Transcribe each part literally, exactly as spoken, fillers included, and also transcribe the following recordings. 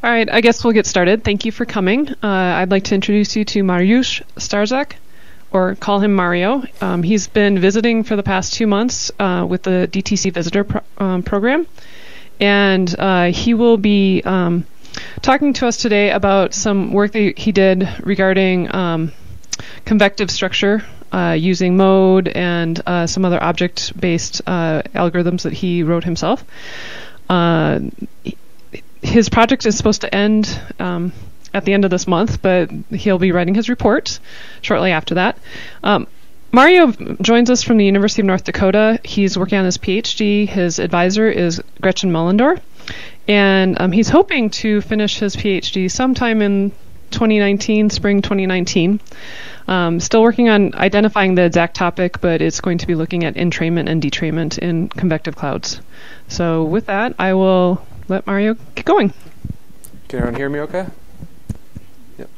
All right, I guess we'll get started. Thank you for coming. Uh, I'd like to introduce you to Mariusz Starzec, or call him Mario. Um, he's been visiting for the past two months uh, with the D T C Visitor pro um, Program, and uh, he will be um, talking to us today about some work that he did regarding um, convective structure uh, using MODE and uh, some other object-based uh, algorithms that he wrote himself. Uh, His project is supposed to end um, at the end of this month, but he'll be writing his report shortly after that. Um, Mario joins us from the University of North Dakota. He's working on his PhD. His advisor is Gretchen Mullendor, and um, he's hoping to finish his PhD sometime in twenty nineteen, spring twenty nineteen. Um, still working on identifying the exact topic, but it's going to be looking at entrainment and detrainment in convective clouds. So with that, I will let Mario get going. Can everyone hear me okay? Yep.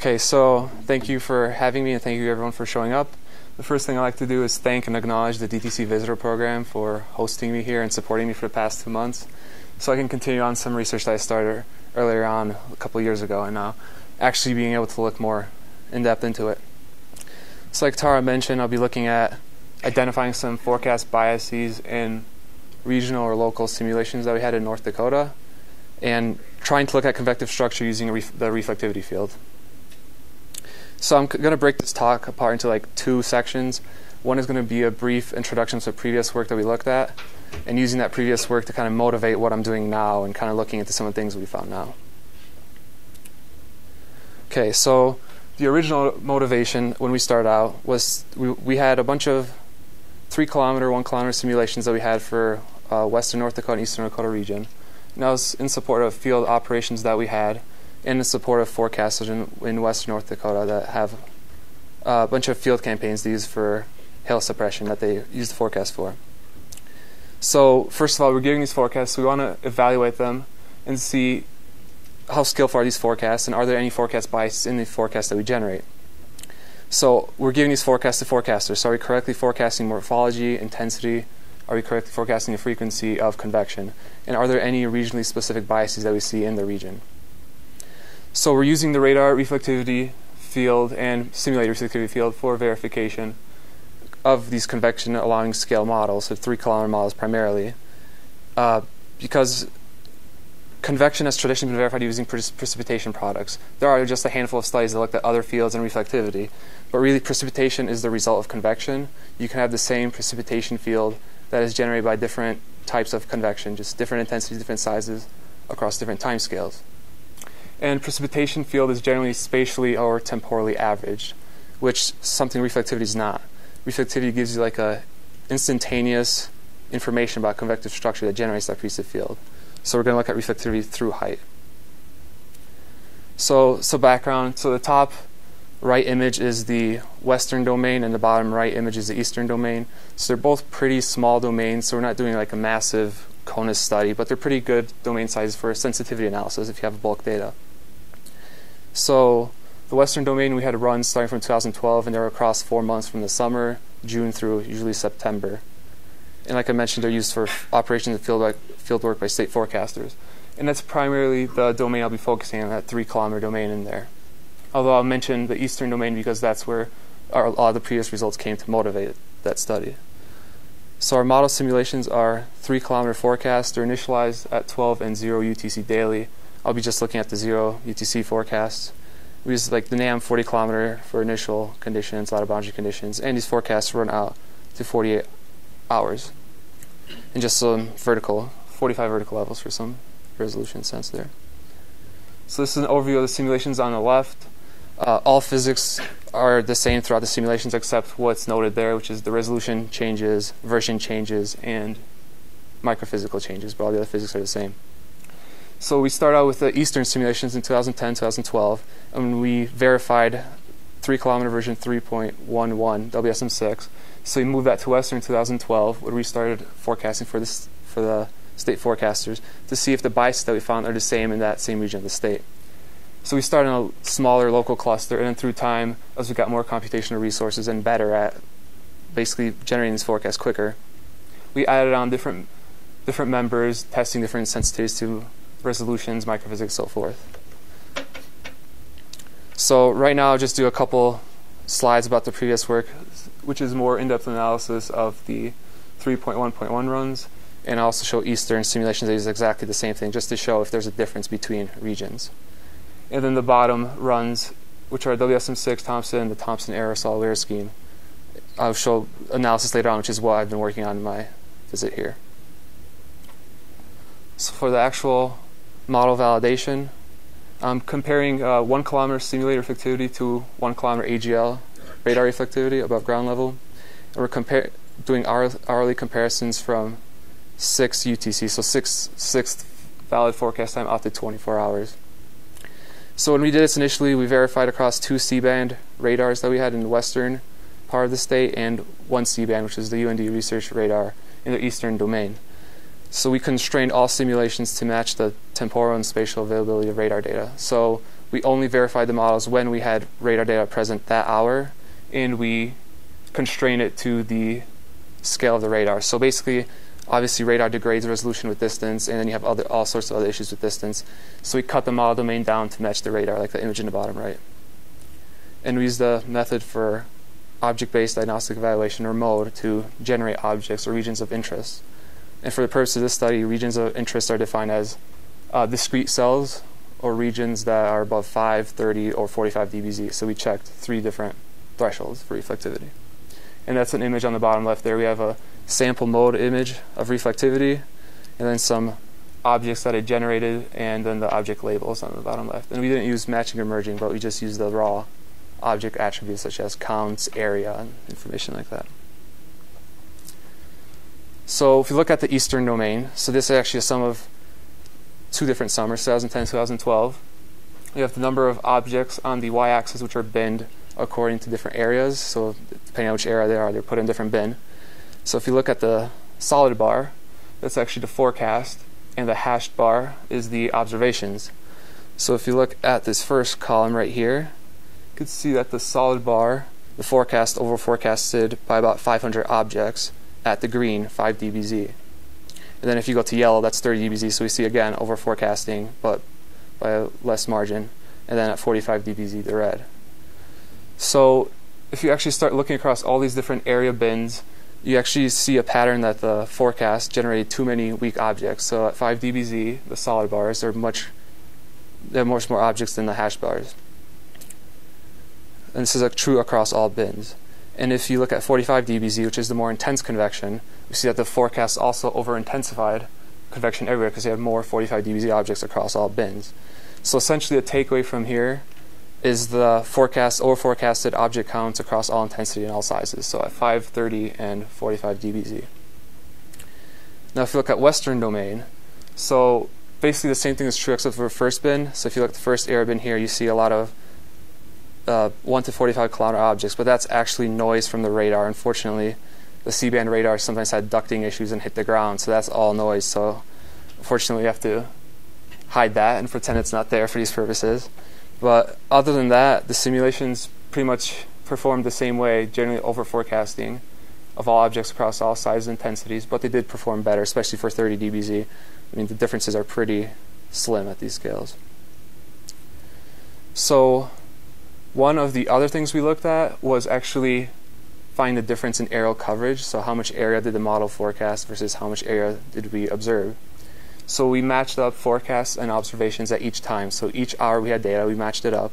Okay, so thank you for having me, and thank you everyone for showing up. The first thing I'd like to do is thank and acknowledge the D T C Visitor Program for hosting me here and supporting me for the past two months so I can continue on some research that I started earlier on a couple years ago, and now actually being able to look more in depth into it. So like Tara mentioned, I'll be looking at identifying some forecast biases in regional or local simulations that we had in North Dakota, and trying to look at convective structure using ref the reflectivity field. So I'm going to break this talk apart into like two sections. One is going to be a brief introduction to previous work that we looked at, and using that previous work to kind of motivate what I'm doing now and kind of looking into some of the things we found now. Okay, so the original motivation when we started out was we, we had a bunch of three kilometer, one kilometer simulations that we had for uh, western North Dakota and eastern North Dakota region. And that was in support of field operations that we had, and in support of forecasters in, in western North Dakota that have uh, a bunch of field campaigns they use for hail suppression that they use the forecast for. So first of all, we're getting these forecasts, so we want to evaluate them and see how skillful are these forecasts, and are there any forecast biases in the forecast that we generate. So we're giving these forecasts to forecasters. So are we correctly forecasting morphology, intensity? Are we correctly forecasting the frequency of convection? And are there any regionally specific biases that we see in the region? So we're using the radar reflectivity field and simulated reflectivity field for verification of these convection allowing scale models, so three kilometer models primarily, uh, because convection has traditionally been verified using precipitation products. There are just a handful of studies that looked at other fields and reflectivity, but really precipitation is the result of convection. You can have the same precipitation field that is generated by different types of convection, just different intensities, different sizes, across different time scales. And precipitation field is generally spatially or temporally averaged, which something reflectivity is not. Reflectivity gives you like a instantaneous information about convective structure that generates that piece of field. So we're going to look at reflectivity through height. So, so background, so the top right image is the western domain, and the bottom right image is the eastern domain. So they're both pretty small domains, so we're not doing like a massive CONUS study, but they're pretty good domain sizes for sensitivity analysis if you have bulk data. So the western domain we had run starting from two thousand twelve, and they were across four months from the summer, June through usually September. And like I mentioned, they're used for operations and field, field work by state forecasters. And that's primarily the domain I'll be focusing on, that three kilometer domain in there. Although I'll mention the eastern domain because that's where our, a lot of the previous results came to motivate that study. So our model simulations are three kilometer forecasts. They're initialized at twelve and zero U T C daily. I'll be just looking at the zero U T C forecasts. We use like the NAM forty kilometer for initial conditions, a lot of boundary conditions, and these forecasts run out to forty-eight hours, and just some vertical, forty-five vertical levels for some resolution sense there. So this is an overview of the simulations on the left. Uh, all physics are the same throughout the simulations except what's noted there, which is the resolution changes, version changes, and microphysical changes, but all the other physics are the same. So we start out with the eastern simulations in two thousand ten to two thousand twelve, and we verified three kilometer version three point one one, W S M six. So we moved that to western in two thousand twelve, where we started forecasting for, this, for the state forecasters to see if the biases that we found are the same in that same region of the state. So we started in a smaller local cluster, and then through time, as we got more computational resources and better at basically generating these forecasts quicker, we added on different, different members, testing different sensitivities to resolutions, microphysics, so forth. So right now I'll just do a couple slides about the previous work, which is more in-depth analysis of the three point one point one runs, and I'll also show Eastern simulations that use exactly the same thing, just to show if there's a difference between regions. And then the bottom runs, which are W S M six, Thompson, the Thompson aerosol layer scheme. I'll show analysis later on, which is what I've been working on in my visit here. So for the actual model validation, I'm comparing uh, one kilometer simulator reflectivity to one kilometer A G L radar reflectivity above ground level. And we're compare doing hour hourly comparisons from six U T C, so six sixth valid forecast time out to twenty-four hours. So when we did this initially, we verified across two C band radars that we had in the western part of the state and one C band, which is the U N D research radar in the eastern domain. So we constrained all simulations to match the temporal and spatial availability of radar data. So we only verified the models when we had radar data present that hour, and we constrained it to the scale of the radar. So basically, obviously radar degrades resolution with distance, and then you have other, all sorts of other issues with distance. So we cut the model domain down to match the radar, like the image in the bottom right. And we used the method for object-based diagnostic evaluation, or MODE, to generate objects or regions of interest. And for the purpose of this study, regions of interest are defined as uh, discrete cells or regions that are above five, thirty, or forty-five d B Z. So we checked three different thresholds for reflectivity. And that's an image on the bottom left there. We have a sample mode image of reflectivity, and then some objects that it generated, and then the object labels on the bottom left. And we didn't use matching or merging, but we just used the raw object attributes such as counts, area, and information like that. So if you look at the eastern domain, so this is actually a sum of two different summers, two thousand ten, two thousand twelve. You have the number of objects on the y-axis which are binned according to different areas. So depending on which area they are, they're put in different bin. So if you look at the solid bar, that's actually the forecast, and the hashed bar is the observations. So if you look at this first column right here, you can see that the solid bar, the forecast, over forecasted by about five hundred objects at the green, five d B Z. And then if you go to yellow, that's thirty d B Z, so we see again over forecasting, but by a less margin, and then at forty-five d B Z, the red. So if you actually start looking across all these different area bins, you actually see a pattern that the forecast generated too many weak objects. So at five d B Z, the solid bars are much, they have much more objects than the hash bars. And this is like true across all bins. And if you look at forty-five d B Z, which is the more intense convection, we see that the forecast also over-intensified convection everywhere because you have more forty-five d B Z objects across all bins. So essentially the takeaway from here is the forecast over-forecasted object counts across all intensity and all sizes, so at five, thirty, and forty-five d B Z. Now if you look at western domain, so basically the same thing is true except for the first bin. So if you look at the first area bin here, you see a lot of Uh, one to forty-five kilometer objects, but that's actually noise from the radar. Unfortunately, the C band radar sometimes had ducting issues and hit the ground, so that's all noise. So unfortunately, we have to hide that and pretend it's not there for these purposes. But other than that, the simulations pretty much performed the same way, generally over forecasting of all objects across all sizes and intensities, but they did perform better, especially for thirty d B Z. I mean, the differences are pretty slim at these scales. So one of the other things we looked at was actually find the difference in aerial coverage, so how much area did the model forecast versus how much area did we observe. So we matched up forecasts and observations at each time. So each hour we had data, we matched it up,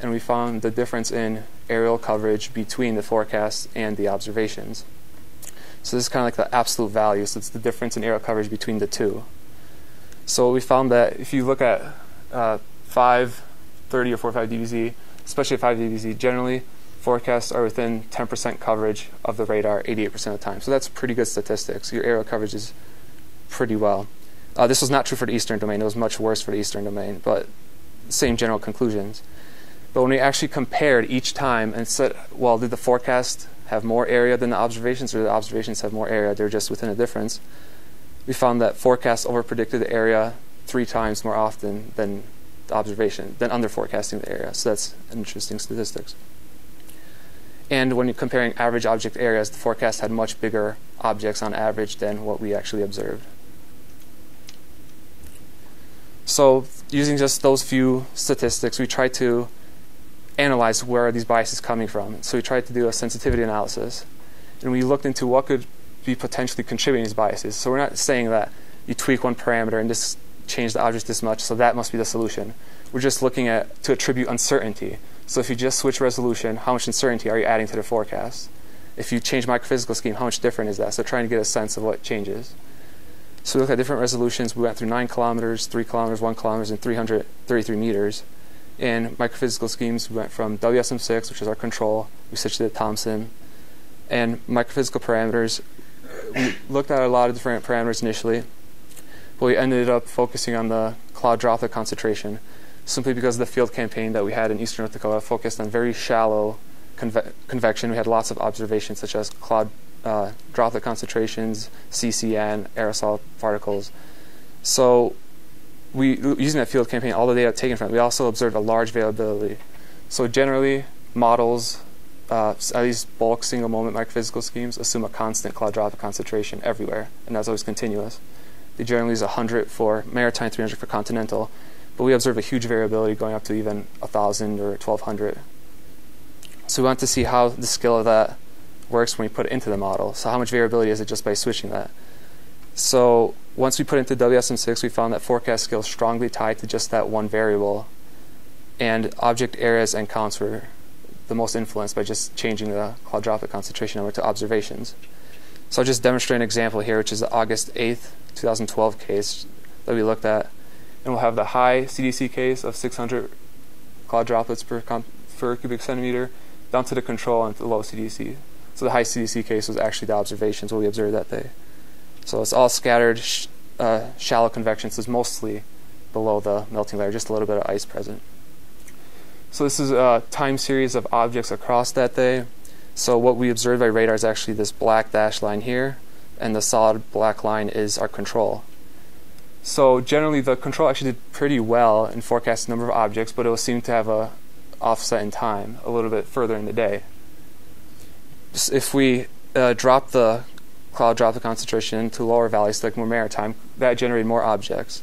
and we found the difference in aerial coverage between the forecasts and the observations. So this is kind of like the absolute value, so it's the difference in aerial coverage between the two. So we found that if you look at uh, five, thirty, or forty-five d B Z, especially five d B Z, generally forecasts are within ten percent coverage of the radar eighty-eight percent of the time. So that's pretty good statistics. Your aerial coverage is pretty well. Uh, this was not true for the eastern domain. It was much worse for the eastern domain, but same general conclusions. But when we actually compared each time and said, well, did the forecast have more area than the observations, or did the observations have more area? They're just within a difference. We found that forecasts overpredicted the area three times more often than observation than under forecasting the area. So that's interesting statistics. And when you're comparing average object areas, the forecast had much bigger objects on average than what we actually observed. So using just those few statistics, we try to analyze where are these biases coming from. So we tried to do a sensitivity analysis, and we looked into what could be potentially contributing to these biases. So we're not saying that you tweak one parameter and this change the object this much, so that must be the solution. We're just looking at to attribute uncertainty. So if you just switch resolution, how much uncertainty are you adding to the forecast? If you change microphysical scheme, how much different is that? So trying to get a sense of what changes. So we looked at different resolutions. We went through nine kilometers, three kilometers, one kilometer, and three hundred thirty-three meters. In microphysical schemes, we went from W S M six, which is our control, we switched to Thompson. And microphysical parameters, we looked at a lot of different parameters initially, but we ended up focusing on the cloud droplet concentration, simply because the field campaign that we had in eastern North Dakota focused on very shallow conve convection. We had lots of observations such as cloud uh, droplet concentrations, C C N, aerosol particles. So we, using that field campaign, all the data taken from it, we also observed a large variability. So generally, models, uh, at least bulk single moment microphysical schemes, assume a constant cloud droplet concentration everywhere, and that's always continuous. They generally use one hundred for maritime, three hundred for continental. But we observe a huge variability going up to even one thousand or twelve hundred. So we want to see how the scale of that works when we put it into the model. So how much variability is it just by switching that? So once we put into W S M six, we found that forecast scale is strongly tied to just that one variable. And object areas and counts were the most influenced by just changing the cloud droplet concentration number to observations. So I'll just demonstrate an example here, which is the August eighth, two thousand twelve case that we looked at. And we'll have the high C D C case of six hundred cloud droplets per, per cubic centimeter down to the control and the low C D C. So the high C D C case was actually the observations, what we observed that day. So it's all scattered, sh uh, shallow convection, so it's mostly below the melting layer, just a little bit of ice present. So this is a time series of objects across that day. So what we observed by radar is actually this black dashed line here, and the solid black line is our control. So generally, the control actually did pretty well in forecast number of objects, but it seemed to have a offset in time a little bit further in the day. If we uh, drop the cloud droplet concentration into lower valleys, like more maritime, that generated more objects.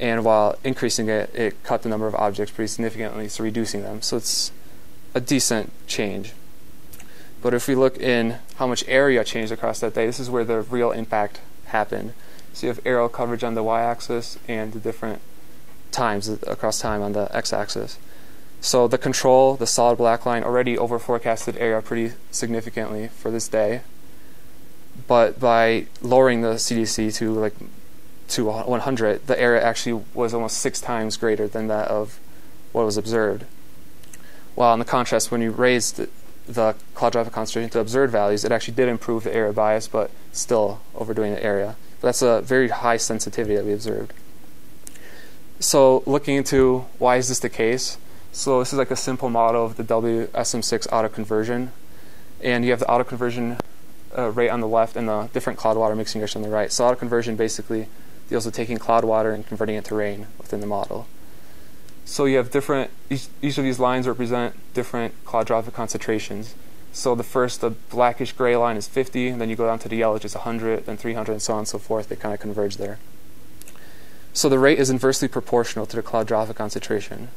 And while increasing it, it cut the number of objects pretty significantly, so reducing them. So it's a decent change. But if we look in how much area changed across that day, this is where the real impact happened. So you have aerial coverage on the y-axis and the different times across time on the x-axis. So the control, the solid black line, already over-forecasted area pretty significantly for this day. But by lowering the C D C to like to one hundred, the area actually was almost six times greater than that of what was observed. While in the contrast, when you raised the, the cloud droplet concentration to observed values, it actually did improve the area bias, but still overdoing the area. That's a very high sensitivity that we observed. So looking into why is this the case? So this is like a simple model of the W S M six autoconversion. And you have the autoconversion uh, rate on the left and the different cloud water mixing ratio on the right. So autoconversion basically deals with taking cloud water and converting it to rain within the model. So you have different, each, each of these lines represent different cloud droplet concentrations. So the first, the blackish gray line is fifty, and then you go down to the yellow, which is one hundred, then three hundred, and so on and so forth. They kind of converge there. So the rate is inversely proportional to the cloud droplet concentration.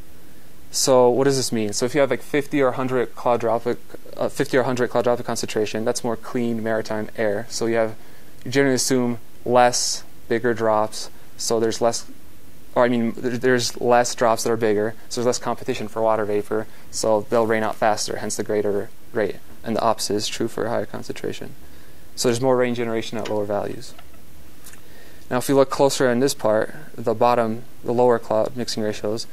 So what does this mean? So if you have like fifty or one hundred cloud droplet, uh, fifty or one hundred cloud droplet concentration, that's more clean maritime air. So you have, you generally assume less bigger drops. So there's less, or I mean, there's less drops that are bigger. So there's less competition for water vapor. So they'll rain out faster, hence the greater rate. And the opposite is true for a higher concentration. So there's more rain generation at lower values. Now if you look closer in this part, the bottom, the lower cloud mixing ratios,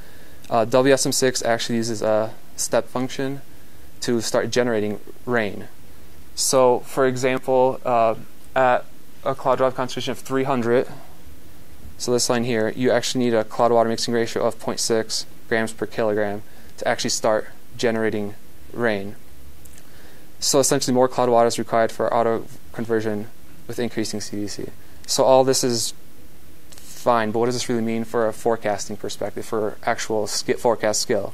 uh, W S M six actually uses a step function to start generating rain. So for example, uh, at a cloud droplet concentration of three hundred, so this line here, you actually need a cloud water mixing ratio of zero point six grams per kilogram to actually start generating rain. So essentially more cloud water is required for auto conversion with increasing C D C. So all this is fine, but what does this really mean for a forecasting perspective, for actual forecast skill?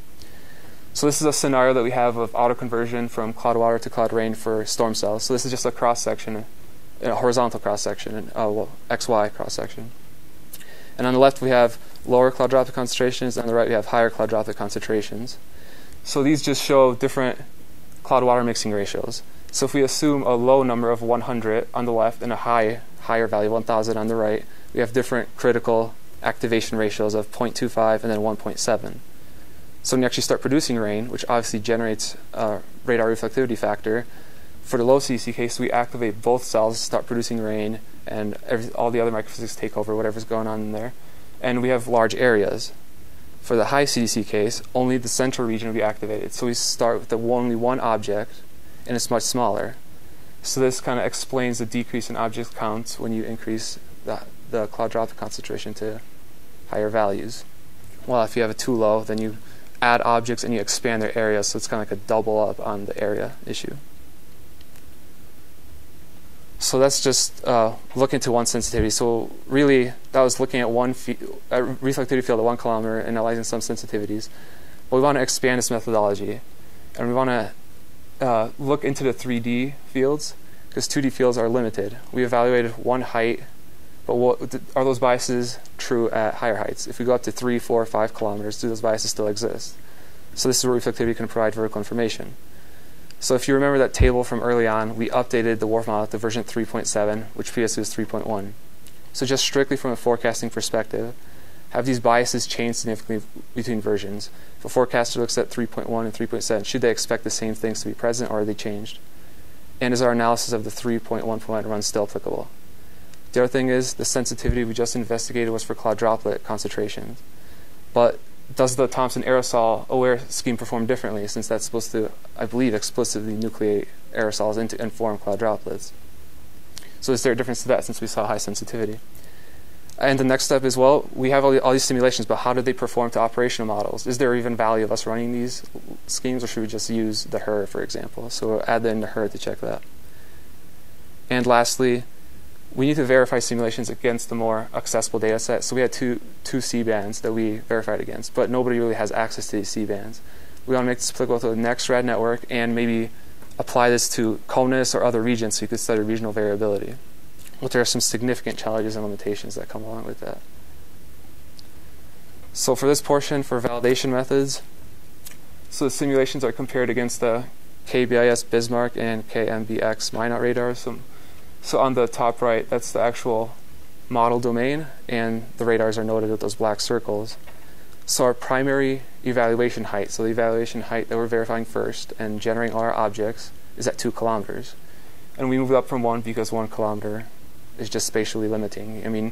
So this is a scenario that we have of auto conversion from cloud water to cloud rain for storm cells. So this is just a cross section, a horizontal cross section, a well, X Y cross section. And on the left we have lower cloud droplet concentrations, and on the right we have higher cloud droplet concentrations. So these just show different cloud water mixing ratios. So if we assume a low number of one hundred on the left and a high, higher value, one thousand on the right, we have different critical activation ratios of zero point two five and then one point seven. So when you actually start producing rain, which obviously generates uh, radar reflectivity factor, for the low C C case, we activate both cells to start producing rain, and every, all the other microphysics take over, whatever's going on in there. And we have large areas. For the high C D C case, only the central region will be activated. So we start with the only one object, and it's much smaller. So this kind of explains the decrease in object counts when you increase the, the cloud droplet concentration to higher values. Well, if you have it too low, then you add objects and you expand their area, so it's kind of like a double up on the area issue. So that's just uh, looking to one sensitivity. So really, that was looking at one fe uh, reflectivity field at one kilometer, analyzing some sensitivities. But we want to expand this methodology, and we want to uh, look into the three D fields, because two D fields are limited. We evaluated one height, but what, are those biases true at higher heights? If we go up to three, four, five kilometers, do those biases still exist? So this is where reflectivity can provide vertical information. So if you remember that table from early on, we updated the W R F model to version three point seven, which previously was three point one. So just strictly from a forecasting perspective, have these biases changed significantly between versions? If a forecaster looks at three point one and three point seven, should they expect the same things to be present, or are they changed? And is our analysis of the three point one point one run still applicable? The other thing is, the sensitivity we just investigated was for cloud droplet concentrations. But does the Thompson aerosol aware scheme perform differently, since that's supposed to, I believe, explicitly nucleate aerosols into and form cloud droplets? So is there a difference to that, since we saw high sensitivity? And the next step is, well, we have all, the, all these simulations, but how do they perform to operational models? Is there even value of us running these schemes, or should we just use the H R R R, for example? So we'll add that in the H R R R to check that. And lastly, we need to verify simulations against the more accessible data set. So we had two, two C bands that we verified against, but nobody really has access to these C bands. We want to make this applicable to the next rad network and maybe apply this to CONUS or other regions, so you could study regional variability. But there are some significant challenges and limitations that come along with that. So for this portion, for validation methods, so the simulations are compared against the K B I S Bismarck and K M B X Minot radars. So So on the top right, that's the actual model domain, and the radars are noted with those black circles. So our primary evaluation height, so the evaluation height that we're verifying first and generating all our objects, is at two kilometers. And we moved up from one because one kilometer is just spatially limiting. I mean,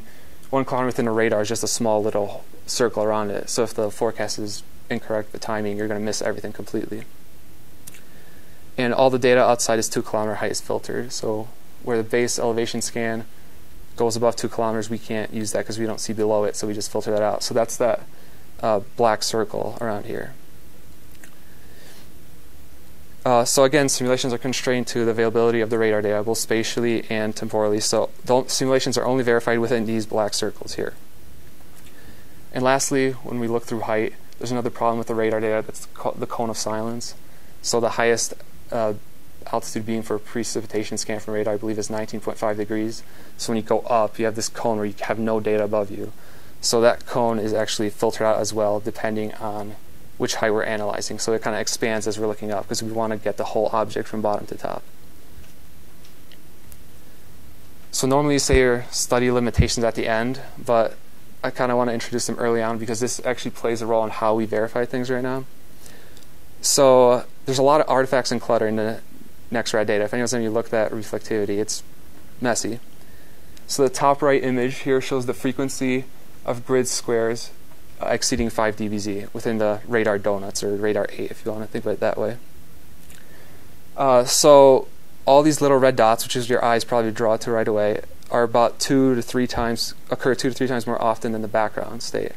one kilometer within a radar is just a small little circle around it. So if the forecast is incorrect, the timing, you're going to miss everything completely. And all the data outside is two kilometer height is filtered. So where the base elevation scan goes above two kilometers, we can't use that because we don't see below it, so we just filter that out. So that's that uh, black circle around here. Uh, so again, simulations are constrained to the availability of the radar data, both spatially and temporally. So don't, simulations are only verified within these black circles here. And lastly, when we look through height, there's another problem with the radar data. That's the cone of silence. So the highest uh, altitude being for precipitation scan from radar, I believe, is nineteen point five degrees. So when you go up, you have this cone where you have no data above you. So that cone is actually filtered out as well, depending on which height we're analyzing. So it kind of expands as we're looking up, because we want to get the whole object from bottom to top. So normally you say your study limitations at the end, but I kind of want to introduce them early on, because this actually plays a role in how we verify things right now. So uh, there's a lot of artifacts and clutter in the next rad data. If anyone's going to look at that reflectivity, it's messy. So the top right image here shows the frequency of grid squares uh, exceeding five d B Z within the radar donuts, or radar eight, if you want to think about it that way. Uh, so all these little red dots, which is your eyes probably draw to right away, are about two to three times, occur two to three times more often than the background state.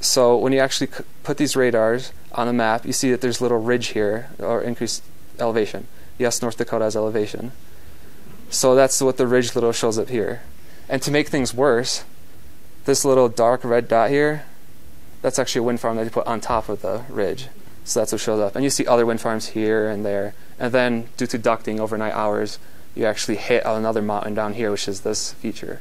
So when you actually c put these radars on the map, you see that there's little ridge here, or increased elevation. Yes, North Dakota has elevation. So that's what the ridge little shows up here. And to make things worse, this little dark red dot here, that's actually a wind farm that they put on top of the ridge. So that's what shows up. And you see other wind farms here and there. And then due to ducting overnight hours, you actually hit another mountain down here, which is this feature.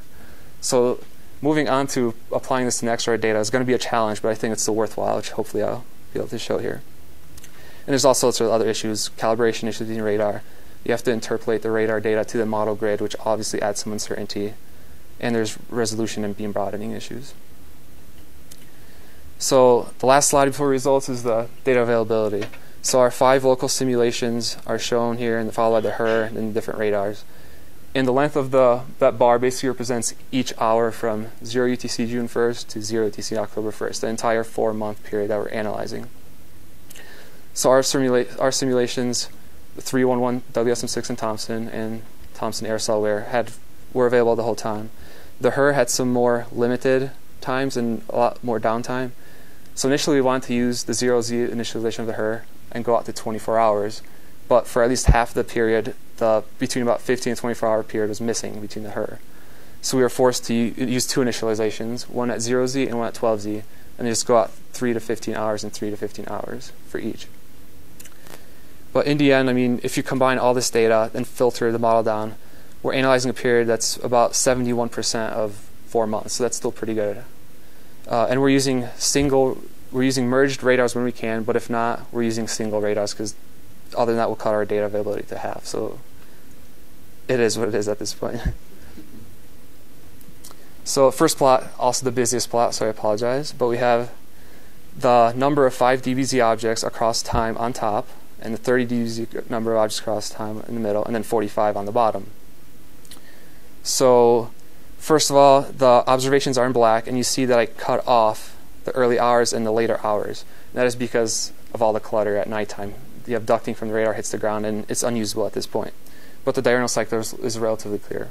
So moving on to applying this to X-ray data is going to be a challenge, but I think it's still worthwhile, which hopefully I'll be able to show here. And there's all sorts of other issues, calibration issues in radar. You have to interpolate the radar data to the model grid, which obviously adds some uncertainty. And there's resolution and beam broadening issues. So the last slide before results is the data availability. So our five local simulations are shown here, and followed by the H R R R and different radars. And the length of the that bar basically represents each hour from zero U T C June first to zero U T C October first, the entire four-month period that we're analyzing. So our, simula our simulations, three one one, W S M six, and Thompson, and Thompson aerosol wear had were available the whole time. The H R R R had some more limited times and a lot more downtime. So initially we wanted to use the zero Z initialization of the H R R R and go out to twenty-four hours. But for at least half the period, the between about fifteen and twenty-four hour period was missing between the H R R R. So we were forced to use two initializations, one at zero Z and one at twelve Z, and just go out three to fifteen hours and three to fifteen hours for each. But in the end, I mean, if you combine all this data and filter the model down, we're analyzing a period that's about seventy-one percent of four months, so that's still pretty good. Uh, and we're using single, we're using merged radars when we can, but if not, we're using single radars because other than that, we'll cut our data availability to half. So it is what it is at this point. So first plot, also the busiest plot, so I apologize. But we have the number of five d B Z objects across time on top, and the thirty d B Z number of objects across time in the middle, and then forty-five on the bottom. So first of all, the observations are in black, and you see that I cut off the early hours and the later hours. And that is because of all the clutter at nighttime. The abducting from the radar hits the ground, and it's unusable at this point. But the diurnal cycle is, is relatively clear.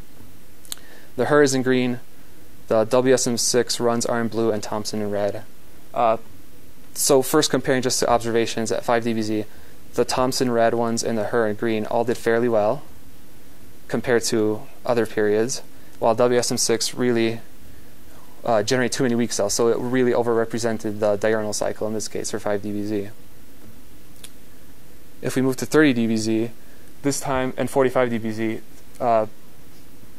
The H R R R is in green, the W S M six runs are in blue, and Thompson in red. Uh, so first comparing just to observations at five d B Z, the Thompson red ones and the H R R R in green all did fairly well compared to other periods, while W S M six really uh, generated too many weak cells, so it really overrepresented the diurnal cycle in this case for five d B Z. If we move to thirty d B Z, this time, and forty-five d B Z, uh,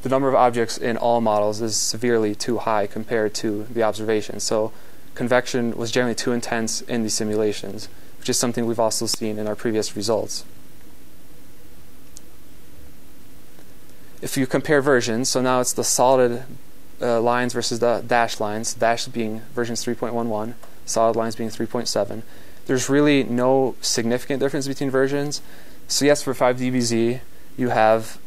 the number of objects in all models is severely too high compared to the observations. So convection was generally too intense in the simulations, which is something we've also seen in our previous results. If you compare versions, so now it's the solid uh, lines versus the dashed lines, dashed being versions three point one one, solid lines being three point seven. There's really no significant difference between versions. So yes, for five d B Z, you have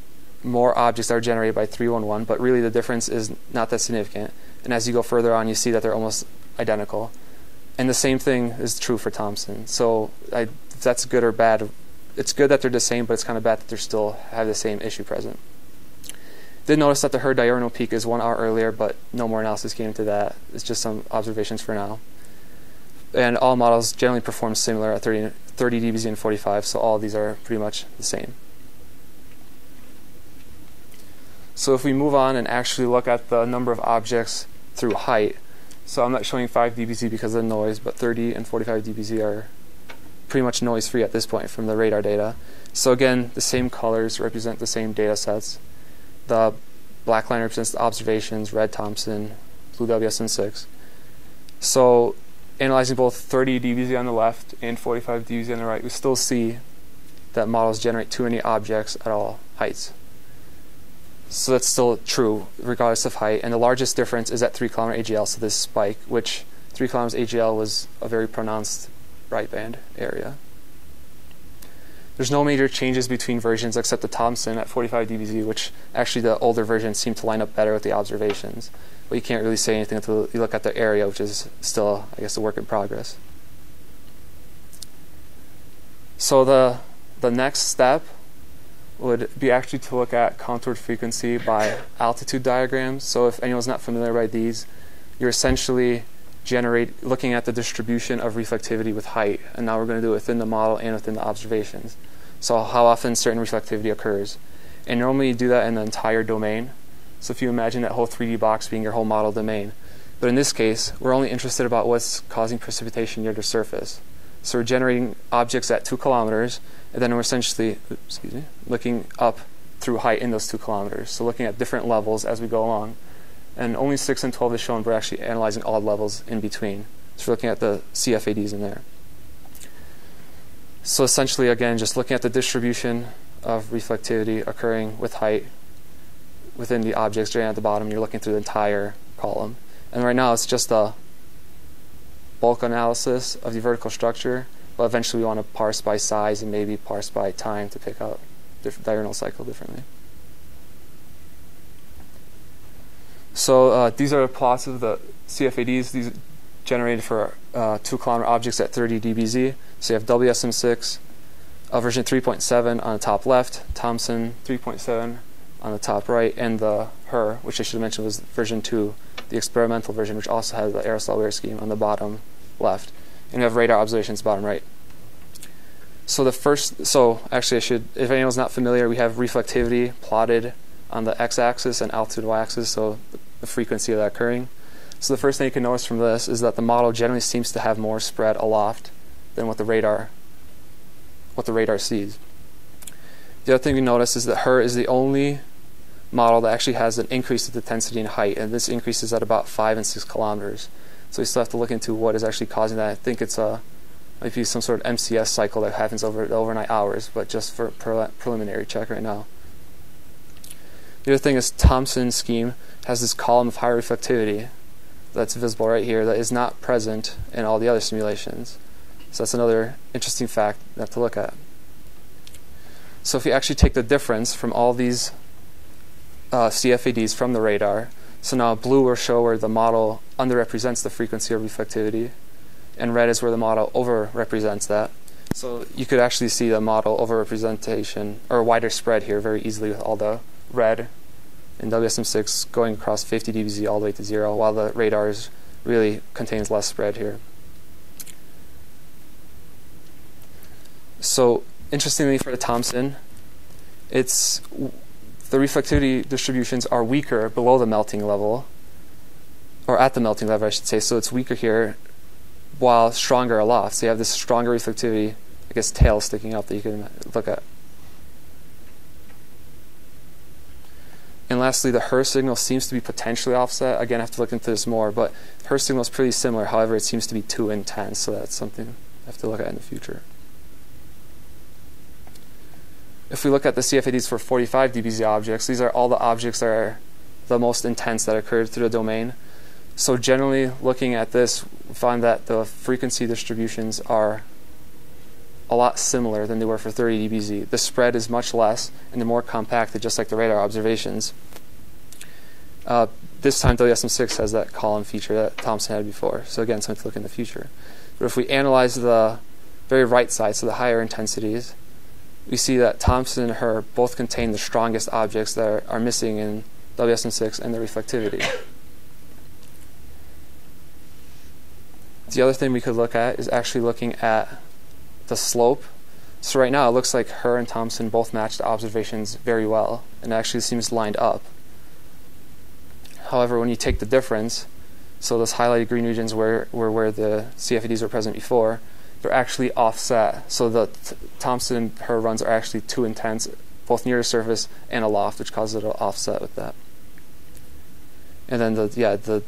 more objects that are generated by three one one, but really the difference is not that significant. And as you go further on, you see that they're almost identical. And the same thing is true for Thompson. So I, if that's good or bad, it's good that they're the same, but it's kind of bad that they still have the same issue present. Did notice that the H R R R diurnal peak is one hour earlier, but no more analysis came to that. It's just some observations for now. And all models generally perform similar at thirty d B Z and forty-five, so all of these are pretty much the same. So if we move on and actually look at the number of objects through height, so I'm not showing five d B Z because of the noise, but thirty and forty-five d B Z are pretty much noise-free at this point from the radar data. So again, the same colors represent the same data sets. The black line represents the observations, red Thompson, blue W S M six. So analyzing both thirty d B Z on the left and forty-five d B Z on the right, we still see that models generate too many objects at all heights. So that's still true regardless of height. And the largest difference is at three kilometer A G L, so this spike, which three kilometers A G L was a very pronounced right band area. There's no major changes between versions except the Thompson at forty-five d B Z, which actually the older versions seem to line up better with the observations. But you can't really say anything until you look at the area, which is still, I guess, a work in progress. So the, the next step would be actually to look at contoured frequency by altitude diagrams. So if anyone's not familiar by these, you're essentially generate, looking at the distribution of reflectivity with height. And now we're going to do it within the model and within the observations. So how often certain reflectivity occurs. And normally you do that in the entire domain. So if you imagine that whole three D box being your whole model domain. But in this case, we're only interested about what's causing precipitation near the surface. So we're generating objects at two kilometers, and then we're essentially oops, excuse me, looking up through height in those two kilometers. So looking at different levels as we go along. and only six and twelve is shown. We're actually analyzing odd levels in between. So we're looking at the C F A Ds in there. So essentially, again, just looking at the distribution of reflectivity occurring with height within the objects starting at the bottom, you're looking through the entire column. And right now, it's just a bulk analysis of the vertical structure, but eventually we want to parse by size and maybe parse by time to pick out different diurnal cycle differently. So uh, these are the plots of the C F A Ds. These generated for uh, two kilometer objects at thirty d B Z. So you have W S M six, uh, version three point seven on the top left, Thompson three point seven on the top right, and the H R R R, which I should mention was version two, the experimental version, which also has the aerosol wear scheme on the bottom left. And we have radar observations bottom right. So the first, so actually I should, if anyone's not familiar, we have reflectivity plotted on the x-axis and altitude y-axis, so the frequency of that occurring. So the first thing you can notice from this is that the model generally seems to have more spread aloft than what the radar, what the radar sees. The other thing you notice is that H R R R is the only model that actually has an increase of the intensity and height, and this increases at about five and six kilometers. So we still have to look into what is actually causing that. I think it's a might be some sort of M C S cycle that happens over the overnight hours, but just for pre preliminary check right now. The other thing is Thompson's scheme has this column of high reflectivity that's visible right here that is not present in all the other simulations. So that's another interesting fact that to look at. So if you actually take the difference from all these uh, C F A Ds from the radar, so now blue will show where the model underrepresents the frequency of reflectivity, and red is where the model overrepresents that. So you could actually see the model overrepresentation, or wider spread here very easily with all the red in W S M six going across fifty d B Z all the way to zero, while the radars really contains less spread here. So interestingly for the Thompson, it's the reflectivity distributions are weaker below the melting level, or at the melting level I should say, so it's weaker here while stronger aloft. So you have this stronger reflectivity, I guess, tail sticking up that you can look at. And lastly, the H R R R signal seems to be potentially offset. Again, I have to look into this more, but H R R R signal is pretty similar. However, it seems to be too intense, so that's something I have to look at in the future. If we look at the C F A Ds for forty-five d B Z objects, these are all the objects that are the most intense that occurred through the domain. So generally, looking at this, we find that the frequency distributions are a lot similar than they were for thirty d B Z. The spread is much less, and they're more compacted, just like the radar observations. Uh, this time, W S M six has that column feature that Thompson had before. So again, something to look in the future. But if we analyze the very right side, so the higher intensities, we see that Thompson and H R R R both contain the strongest objects that are, are missing in W S M six and their reflectivity. The other thing we could look at is actually looking at the slope. So right now it looks like H R R R and Thompson both match the observations very well, and actually seems lined up. However, when you take the difference, so those highlighted green regions were, were where the C F A Ds were present before, they're actually offset. So the t Thompson and H R R R runs are actually too intense, both near the surface and aloft, which causes it to offset with that. And then the yeah the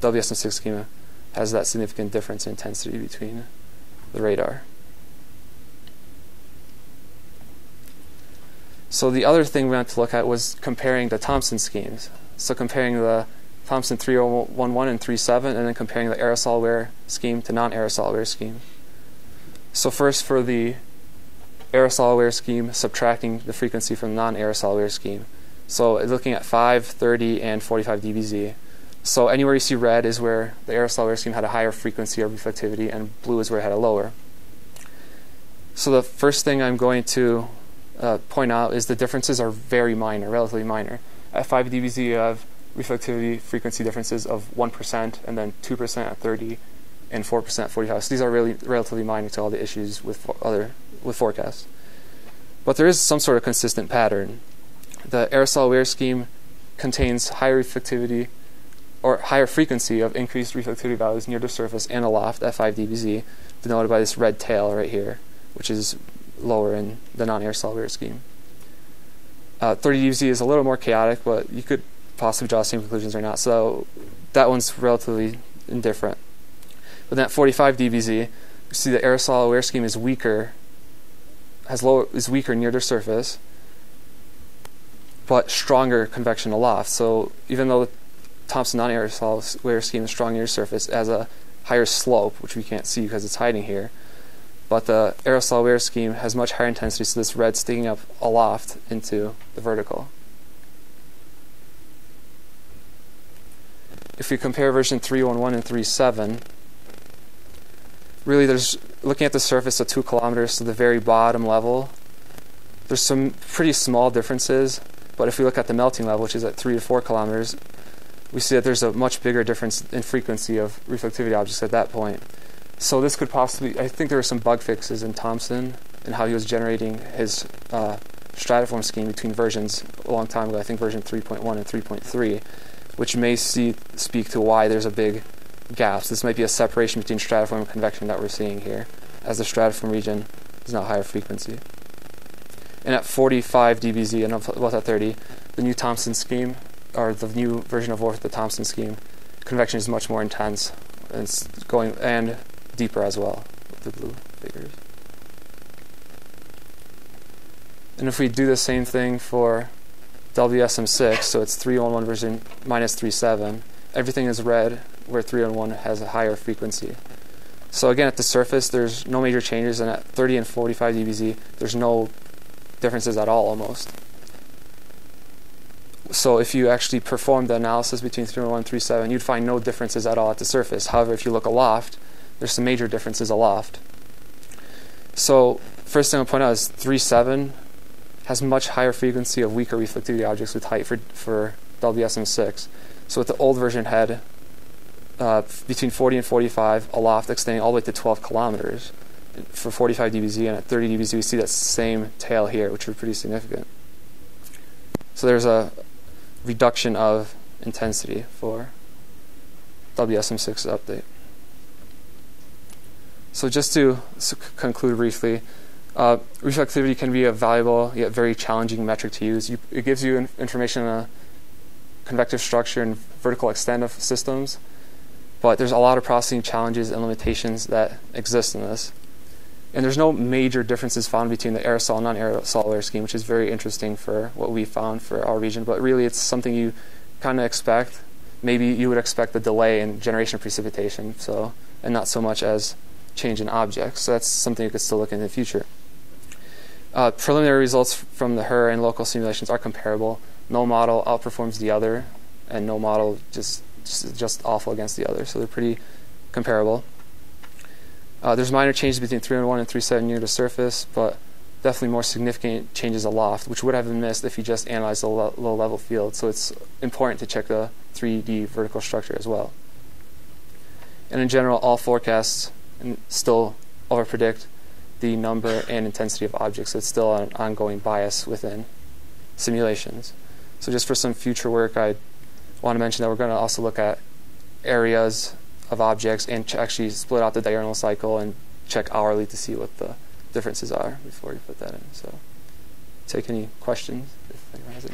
W S M six schema has that significant difference in intensity between the radar. So the other thing we had to look at was comparing the Thompson schemes. So comparing the Thompson three oh one one and three seven, and then comparing the aerosol wear scheme to non-aerosol wear scheme. So first, for the aerosol wear scheme, subtracting the frequency from non-aerosol wear scheme. So looking at five, thirty, and forty-five d B Z. So anywhere you see red is where the aerosol wear scheme had a higher frequency of reflectivity, and blue is where it had a lower. So the first thing I'm going to uh, point out is the differences are very minor, relatively minor. At five d B Z, you have reflectivity frequency differences of one percent, and then two percent at thirty, and four percent at forty-five. So these are really relatively minor to all the issues with other with forecasts. But there is some sort of consistent pattern. The aerosol wear scheme contains higher reflectivity, or higher frequency of increased reflectivity values near the surface and aloft at five d B Z, denoted by this red tail right here, which is lower in the non-aerosol wear scheme. Uh, thirty d B Z is a little more chaotic, but you could possibly draw the same conclusions or not. So that one's relatively indifferent. But then at forty-five d B Z, you see the aerosol aware scheme is weaker, has lower is weaker near the surface, but stronger convection aloft. So even though the Thompson non-aerosol aware scheme is strong near the surface, it has a higher slope, which we can't see because it's hiding here. But the aerosol aware scheme has much higher intensity, so this red sticking up aloft into the vertical. If we compare version three one one and three seven, really there's, looking at the surface of two kilometers to the very bottom level, there's some pretty small differences, but if we look at the melting level, which is at three to four kilometers, we see that there's a much bigger difference in frequency of reflectivity objects at that point. So this could possibly, I think there were some bug fixes in Thompson and how he was generating his uh, stratiform scheme between versions a long time ago, I think version three point one and three point three, which may see, speak to why there's a big gap. So this might be a separation between stratiform and convection that we're seeing here, as the stratiform region is not higher frequency. And at forty-five d B Z and about at thirty, the new Thompson scheme, or the new version of the Thompson scheme, convection is much more intense, and it's going, and deeper as well, with the blue figures. And if we do the same thing for W S M six, so it's three one one version minus three seven, everything is red where three one one has a higher frequency. So again, at the surface, there's no major changes, and at thirty and forty-five d B Z, there's no differences at all almost. So if you actually perform the analysis between three one one and three seven, you'd find no differences at all at the surface. However, if you look aloft, there's some major differences aloft. So first thing I'll point out is three seven has much higher frequency of weaker reflectivity objects with height for, for W S M six. So with the old version head uh, between forty and forty-five aloft extending all the way to twelve kilometers for forty-five d B Z, and at thirty d B Z we see that same tail here, which are pretty significant. So there's a reduction of intensity for W S M six update. So just to conclude briefly, uh, reflectivity can be a valuable yet very challenging metric to use. You, it gives you in, information on a convective structure and vertical extent of systems, but there's a lot of processing challenges and limitations that exist in this. And there's no major differences found between the aerosol and non-aerosol layer scheme, which is very interesting for what we found for our region, but really it's something you kind of expect. Maybe you would expect the delay in generation of precipitation, so, and not so much as change in objects, so that's something you could still look in the future. Uh, preliminary results from the H R R R and local simulations are comparable. No model outperforms the other, and no model just just, just awful against the other, so they're pretty comparable. Uh, there's minor changes between three one one and three seven near the surface, but definitely more significant changes aloft, which would have been missed if you just analyzed the lo low-level field, so it's important to check the three D vertical structure as well. And in general, all forecasts and still overpredict the number and intensity of objects. So it's still an ongoing bias within simulations. So just for some future work, I want to mention that we're going to also look at areas of objects and ch actually split out the diurnal cycle and check hourly to see what the differences are before you put that in. So take any questions if anyone has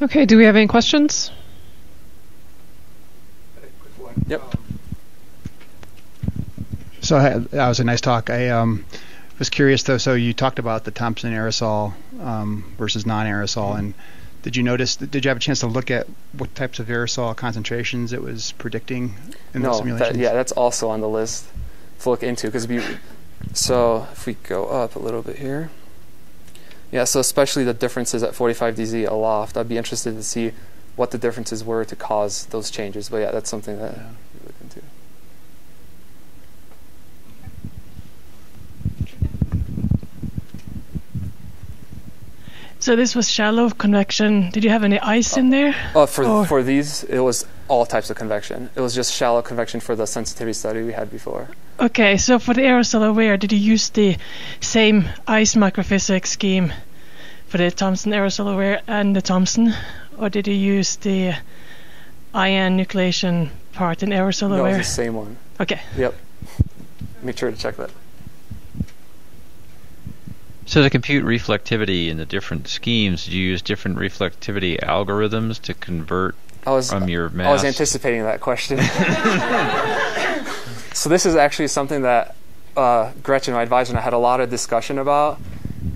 any. Okay, do we have any questions? Yep. So I, that was a nice talk. I um, was curious though. So you talked about the Thompson aerosol um, versus non-aerosol, and did you notice? Did you have a chance to look at what types of aerosol concentrations it was predicting in no, the simulations? That, yeah, that's also on the list to look into. Because so if we go up a little bit here, yeah. So especially the differences at forty-five d B Z aloft, I'd be interested to see what the differences were to cause those changes. But yeah, that's something that yeah. we look into. So this was shallow convection. Did you have any ice uh, in there? Uh, for, th for these, it was all types of convection. It was just shallow convection for the sensitivity study we had before. Okay, so for the aerosol aware, did you use the same ice microphysics scheme for the Thompson aerosol aware and the Thompson? Or did you use the ion nucleation part in aerosol aware? No, it's the same one. Okay. Yep. Make sure to check that. So to compute reflectivity in the different schemes, do you use different reflectivity algorithms to convert I was, from your mass? I was anticipating that question. So this is actually something that uh, Gretchen, my advisor, and I had a lot of discussion about.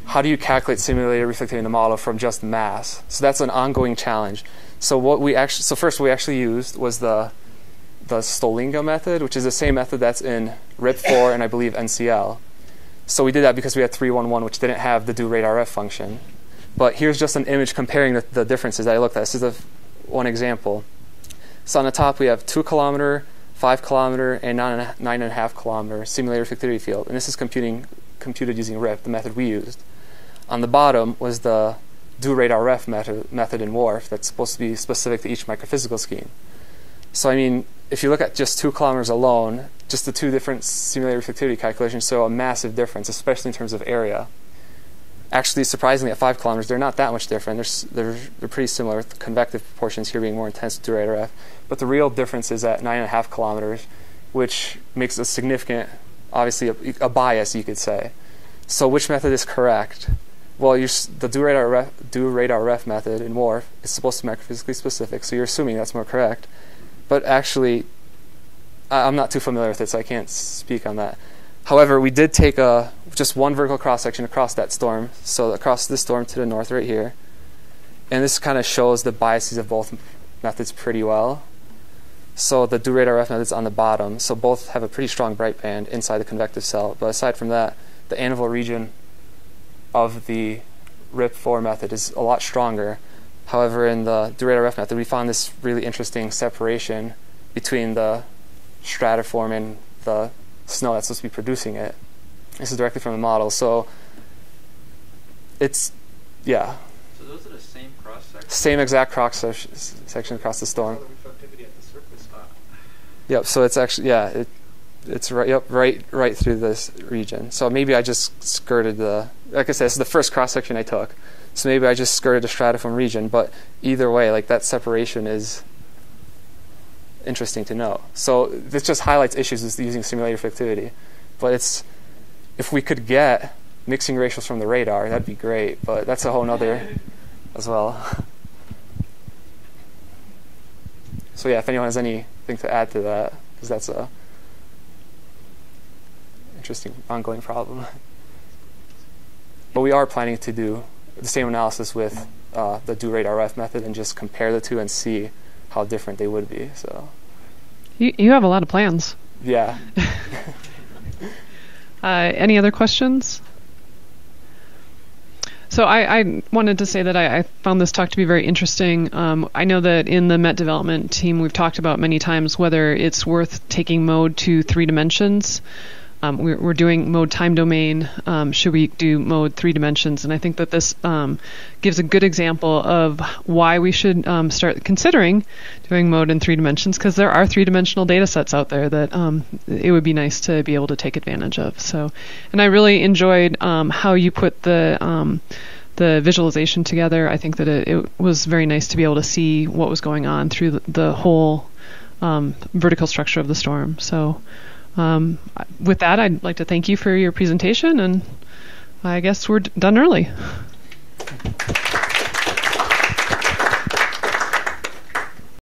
How do you calculate simulated reflectivity in the model from just mass? So that's an ongoing challenge. So what we actually, so first we actually used was the the Stolinga method, which is the same method that's in R I P four and I believe N C L. So we did that because we had three one one, which didn't have the do rate R F function. But here's just an image comparing the, the differences that I looked at. This is a, one example. So on the top we have two kilometer, five kilometer, and nine and a, nine and a half kilometer simulated reflectivity field, and this is computing computed using R I P, the method we used. On the bottom was the do rate R F method, method in W R F that's supposed to be specific to each microphysical scheme. So I mean, if you look at just two kilometers alone, just the two different simulated reflectivity calculations show a massive difference, especially in terms of area. Actually, surprisingly, at five kilometers, they're not that much different. They're, they're, they're pretty similar, with convective proportions here being more intense to do rate R F. But the real difference is at nine and a half kilometers, which makes a significant, obviously, a, a bias, you could say. So which method is correct? Well, you're, the do rate R F, do rate R F method in W R F is supposed to be microphysically specific, so you're assuming that's more correct. But actually, I, I'm not too familiar with it, so I can't speak on that. However, we did take a, just one vertical cross-section across that storm, so across this storm to the north right here. And this kind of shows the biases of both methods pretty well. So the do rate R F method's on the bottom, so both have a pretty strong bright band inside the convective cell. But aside from that, the anvil region of the R I P four method is a lot stronger. However, in the do rate R F method, we found this really interesting separation between the stratiform and the snow that's supposed to be producing it. This is directly from the model, so it's, yeah. So those are the same cross section. Same exact cross section across the storm. Reflectivity at the surface. Yep. So it's actually, yeah, it, it's right, yep, right, right through this region. So maybe I just skirted the. Like I said, this is the first cross section I took, so maybe I just skirted the stratiform region. But either way, like that separation is interesting to know. So this just highlights issues with using simulated reflectivity, but it's. If we could get mixing ratios from the radar, that'd be great, but that's a whole nother as well. So yeah, if anyone has anything to add to that, because that's a interesting ongoing problem. But we are planning to do the same analysis with uh, the do rate R F method and just compare the two and see how different they would be. So you you have a lot of plans. Yeah. Uh, any other questions? So I, I wanted to say that I, I found this talk to be very interesting. Um, I know that in the M E T development team, we've talked about many times whether it's worth taking MODE to three dimensions. Um, we're, we're doing MODE time domain. Um, should we do MODE three dimensions? And I think that this um, gives a good example of why we should um, start considering doing MODE in three dimensions, because there are three-dimensional data sets out there that um, it would be nice to be able to take advantage of. So, and I really enjoyed um, how you put the um, the visualization together. I think that it, it was very nice to be able to see what was going on through the, the whole um, vertical structure of the storm. So. Um, with that, I'd like to thank you for your presentation, and I guess we're d- done early.